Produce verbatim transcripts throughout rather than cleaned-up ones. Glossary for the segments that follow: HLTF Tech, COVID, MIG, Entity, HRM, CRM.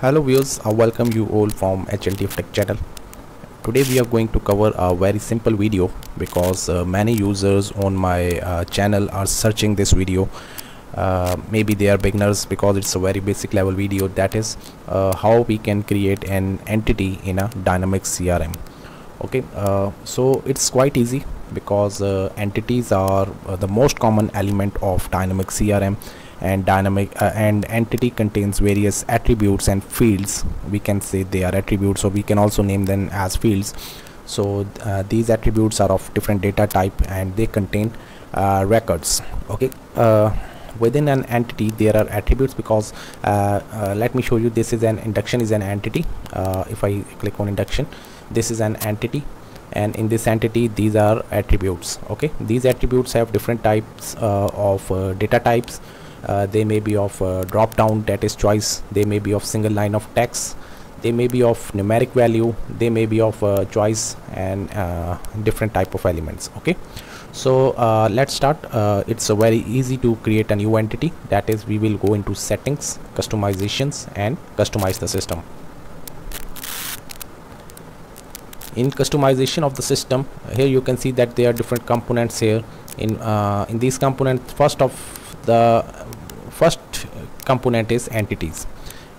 Hello viewers, I welcome you all from H L T F Tech channel. Today we are going to cover a very simple video because uh, many users on my uh, channel are searching this video. Uh, maybe they are beginners because it's a very basic level video, that is uh, how we can create an entity in a dynamic C R M. Okay, uh, so it's quite easy because uh, entities are uh, the most common element of dynamic C R M. And dynamic uh, and entity contains various attributes and fields. We can say they are attributes, so we can also name them as fields. So uh, these attributes are of different data type and they contain uh, records. Okay, uh, within an entity there are attributes because uh, uh, let me show you. This is an induction is an entity. Uh, if I click on induction, this is an entity, and in this entity these are attributes. Okay, these attributes have different types uh, of uh, data types. Uh, they may be of uh, drop down, that is choice. They may be of single line of text. They may be of numeric value. They may be of uh, choice and uh, different type of elements. Okay, so uh, let's start. Uh, it's uh, very easy to create a new entity. That is, we will go into settings, customizations, and customize the system. In customization of the system, here you can see that there are different components here. In uh, in these components, first of the first component is entities.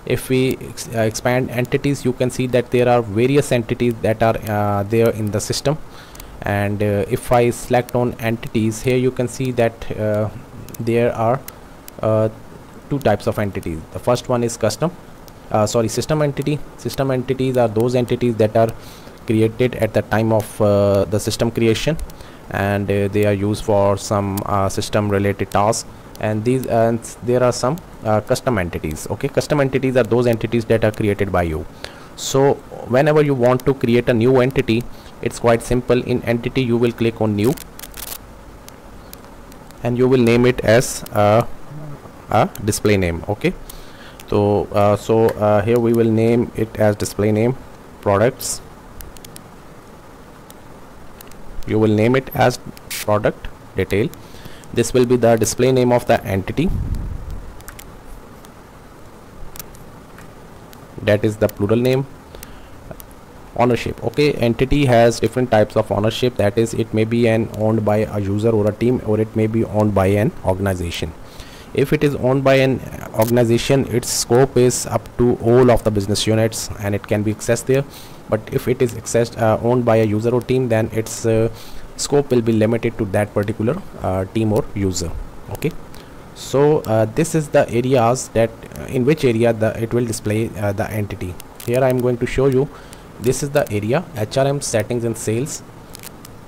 If we ex uh, expand entities, you can see that there are various entities that are uh, there in the system. And uh, if I select on entities, here you can see that uh, there are uh, two types of entities. The first one is custom uh, sorry system entity. System entities are those entities that are created at the time of uh, the system creation, and uh, they are used for some uh, system related tasks. And these uh, there are some uh, custom entities. Okay, custom entities are those entities that are created by you. So whenever you want to create a new entity, it's quite simple. In entity you will click on new and you will name it as a, a display name. Okay, so uh, so uh, here we will name it as display name products. You will name it as product detail. This will be the display name of the entity, that is the plural name. Ownership. Okay, entity has different types of ownership, that is it may be an owned by a user or a team, or it may be owned by an organization. If it is owned by an organization, its scope is up to all of the business units and it can be accessed there. But if it is accessed uh, owned by a user or team, then its uh, scope will be limited to that particular uh, team or user. Okay, so uh, this is the areas that uh, in which area the it will display uh, the entity. Here I am going to show you. This is the area H R M, settings and sales,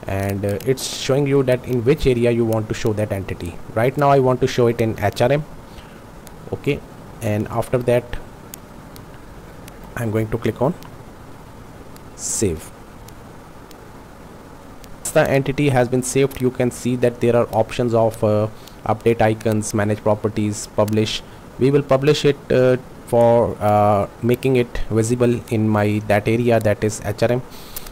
and uh, it's showing you that in which area you want to show that entity. Right now I want to show it in H R M. Okay, and after that I'm going to click on save. Once the entity has been saved, you can see that there are options of uh, update icons, manage properties, publish. We will publish it uh, for uh, making it visible in my that area, that is H R M.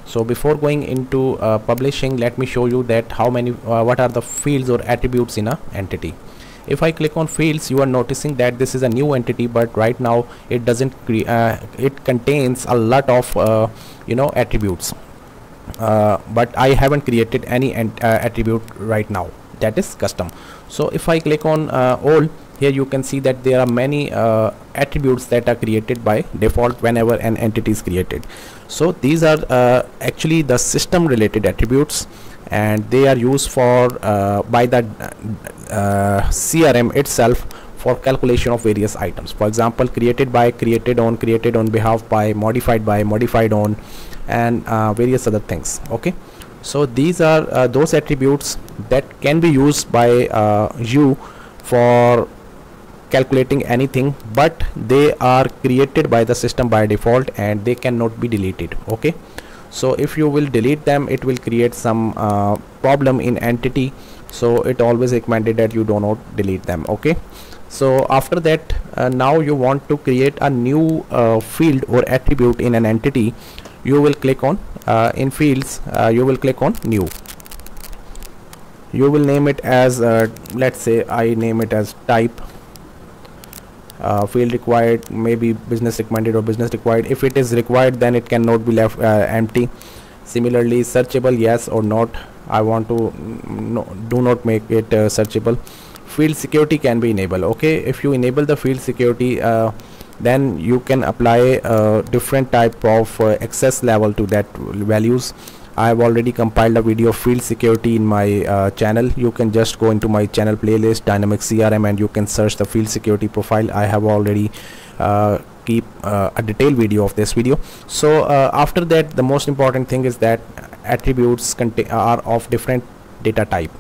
So before going into uh, publishing, let me show you that how many uh, what are the fields or attributes in a entity. If I click on fields, you are noticing that this is a new entity, but right now it doesn't cre uh, it contains a lot of uh, you know attributes, uh, but I haven't created any ent uh, attribute right now, that is custom. So if I click on uh, all, here you can see that there are many uh, attributes that are created by default whenever an entity is created. So these are uh, actually the system related attributes, and they are used for uh, by the uh, C R M itself for calculation of various items. For example, created by, created on, created on behalf by, modified by, modified on, and uh, various other things. Okay, so these are uh, those attributes that can be used by uh, you for calculating anything, but they are created by the system by default and they cannot be deleted. Okay, so if you will delete them, it will create some uh, problem in entity. So it always recommended that you do not delete them. Okay, so after that uh, now you want to create a new uh, field or attribute in an entity. You will click on uh, in fields uh, you will click on new. You will name it as uh, let's say I name it as type, uh, field required may be business recommended or business required. If it is required, then it cannot be left uh, empty. Similarly, searchable, yes or not. I want to no, do not make it uh, searchable. Field security can be enabled. Okay, if you enable the field security, uh, then you can apply uh, different type of uh, access level to that values. I have already compiled a video of field security in my uh, channel. You can just go into my channel playlist Dynamic C R M and you can search the field security profile. I have already uh, keep uh, a detailed video of this video. So uh, after that, the most important thing is that attributes are of different data type.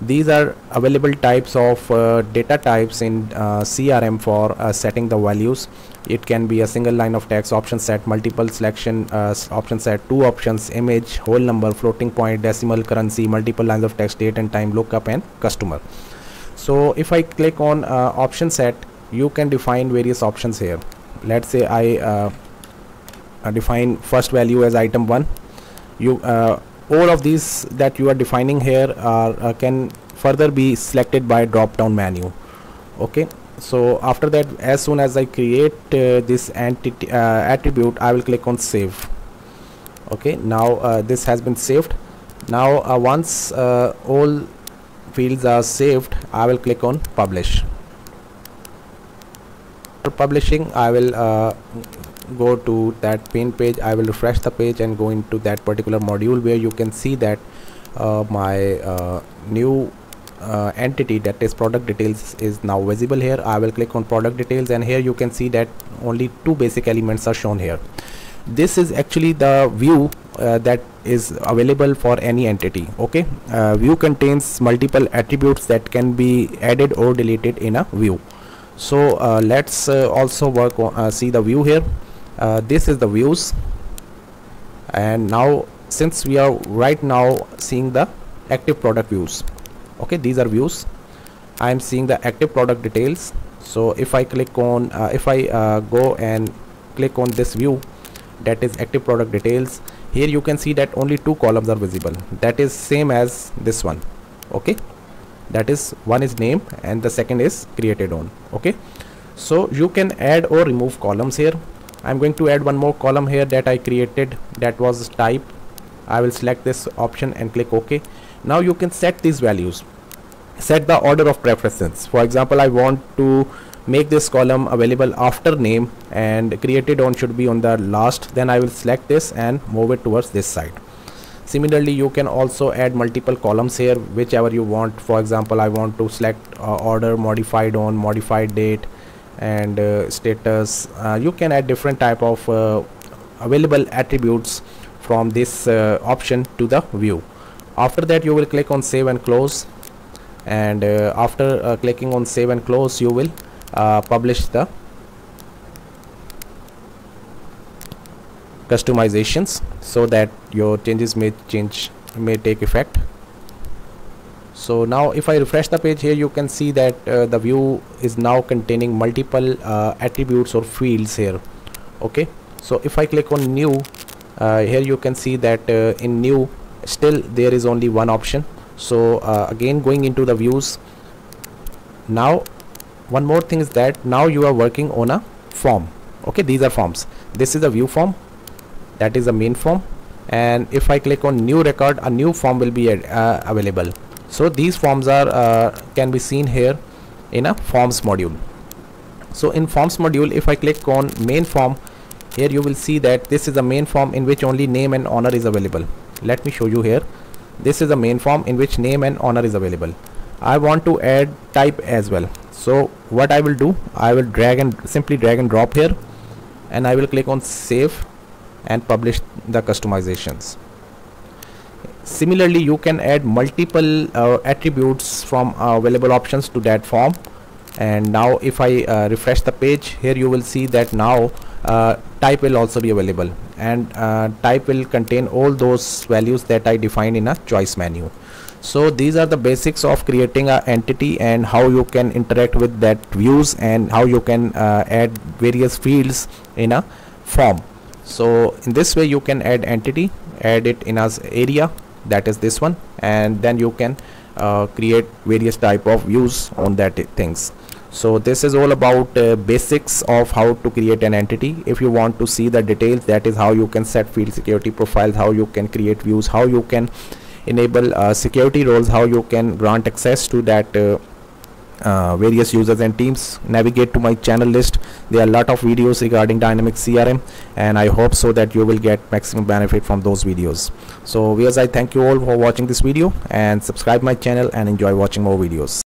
These are available types of uh, data types in uh, C R M for uh, setting the values. It can be a single line of text, option set, multiple selection, uh, option set, two options, image, whole number, floating point, decimal, currency, multiple lines of text, date and time, lookup and customer. So if I click on uh, option set, you can define various options here. Let's say I uh, define first value as item one. You uh, all of these that you are defining here are uh, can further be selected by drop down menu. Okay, so after that, as soon as I create uh, this entity uh, attribute, I will click on save. Okay, now uh, this has been saved. Now uh, once uh, all fields are saved, I will click on publish. After publishing, I will uh, go to that main page. I will refresh the page and go into that particular module where you can see that uh, my uh, new uh, entity, that is product details, is now visible here. I will click on product details and here you can see that only two basic elements are shown here. This is actually the view uh, that is available for any entity. Okay, uh, view contains multiple attributes that can be added or deleted in a view. So uh, let's uh, also work on uh, see the view here. Uh, this is the views, and now since we are right now seeing the active product views, okay, these are views. I am seeing the active product details. So if I click on uh, if I uh, go and click on this view that is active product details, here you can see that only two columns are visible. That is same as this one. Okay, that is, one is name and the second is created on. Okay, so you can add or remove columns here. I'm going to add one more column here that I created, that was type. I will select this option and click OK. Now you can set these values, set the order of preferences. For example, I want to make this column available after name and created on should be on the last. Then I will select this and move it towards this side. Similarly, you can also add multiple columns here, whichever you want. For example, I want to select uh, order, modified on, modified date and uh, status. Uh, you can add different type of uh, available attributes from this uh, option to the view. After that, you will click on save and close, and uh, after uh, clicking on save and close, you will uh, publish the customizations so that your changes may change may take effect. So now if I refresh the page, here you can see that uh, the view is now containing multiple uh, attributes or fields here. Okay, so if I click on new, uh, here you can see that uh, in new still there is only one option. So uh, again going into the views, now one more thing is that now you are working on a form. Okay, these are forms. This is a view form, that is the main form, and if I click on new record, a new form will be uh, available. So these forms are uh, can be seen here in a forms module. So in forms module, if I click on main form, here you will see that this is the main form in which only name and honor is available. Let me show you here. This is the main form in which name and honor is available. I want to add type as well. So what I will do, I will drag and simply drag and drop here, and I will click on save and publish the customizations. Similarly, you can add multiple uh, attributes from uh, available options to that form. And now if I uh, refresh the page, here you will see that now uh, type will also be available, and uh, type will contain all those values that I defined in a choice menu. So these are the basics of creating an entity and how you can interact with that views and how you can uh, add various fields in a form. So in this way you can add entity, add it in as area, that is this one, and then you can uh, create various type of views on that things. So this is all about uh, basics of how to create an entity. If you want to see the details, that is how you can set field security profiles, how you can create views, how you can enable uh, security roles, how you can grant access to that uh, uh, various users and teams. Navigate to my channel list. There are a lot of videos regarding dynamic C R M, and I hope so that you will get maximum benefit from those videos. So viewers, I thank you all for watching this video, and subscribe my channel and enjoy watching more videos.